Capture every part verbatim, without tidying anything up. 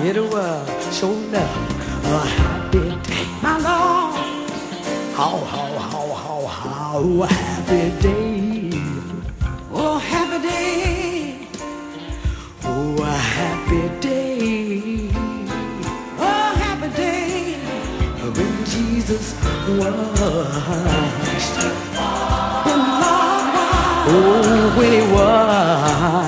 It'll uh, show enough a happy day, my Lord. How, how, how, how, how happy day. Oh, happy day. Oh, happy day. Oh, happy day. When Jesus washed, when the Lord washed. Oh, when he washed.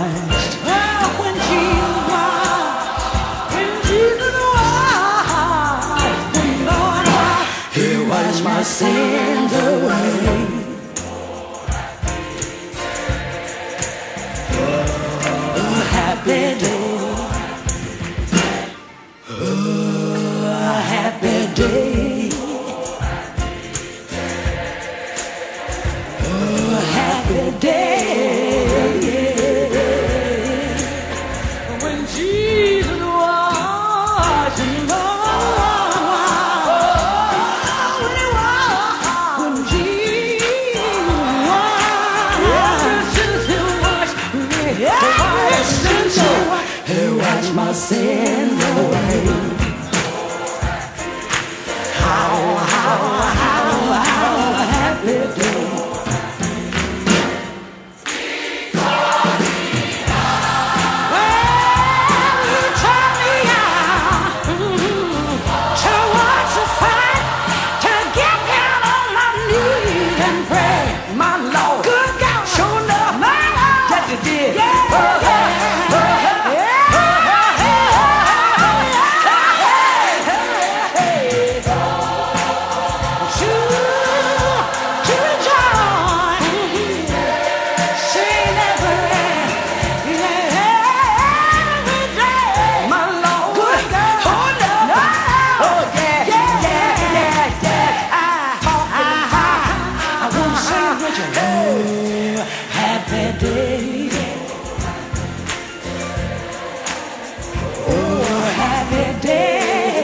My sins away. Oh, happy day. Oh, happy day. Oh, happy day. When Jesus was in love. He washed my sins away. How, how, how, how happy day. Because he died. Well, you turned me out to watch the fight, to get down on my knees and pray, my Lord. Good God, sure enough, my Lord. Yes, it did. Yeah, oh, yeah. Oh, yeah. Oh, happy day.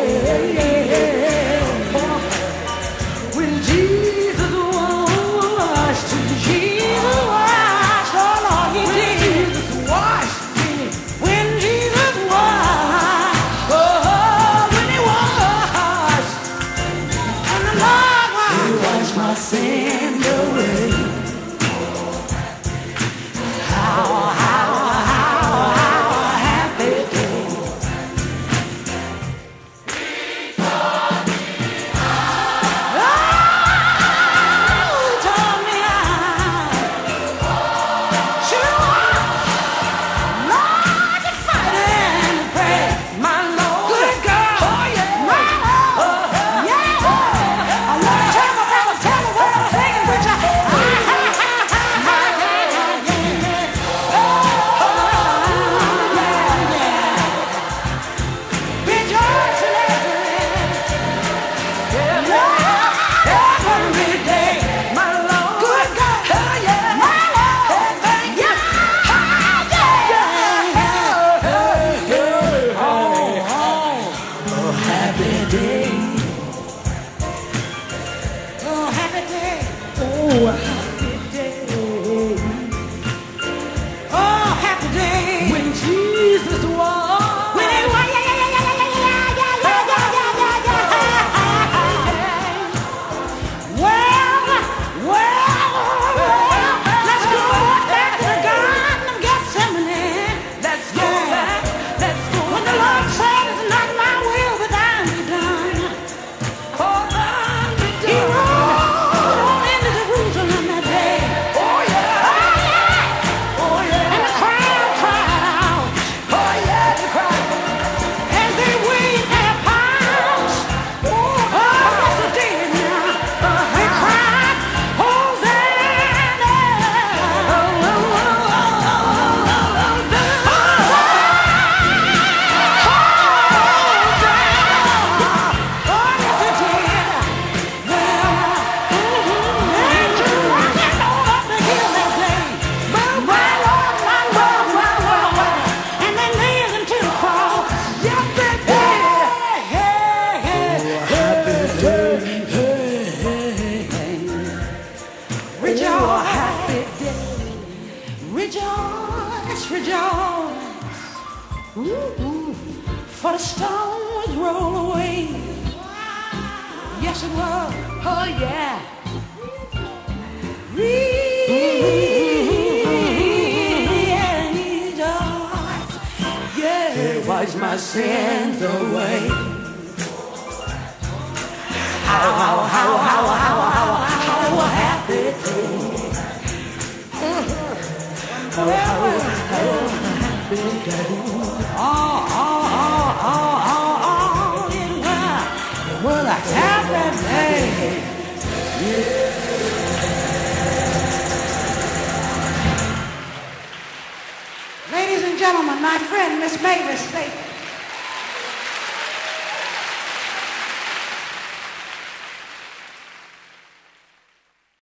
Oh, happy day. When Jesus was. When he was. Yeah, yeah, yeah, yeah, yeah, yeah, yeah, yeah, yeah, yeah. Well, well, well. Let's go back to the Garden of Gethsemane. Let's go back. Let's go. When the Lord said, it's not my will, but thine be done. Oh, thine be done. Rejoice, rejoice. Ooh, ooh. for the stones roll away. Yes, it was. Oh, yeah. Rejoice. Yeah, wash my sins away. How, how, how, how, how, how, how happy it is. Oh, oh, oh, oh, oh, it was, it was a happy day. Yeah. Ladies and gentlemen, my friend Miss Mavis.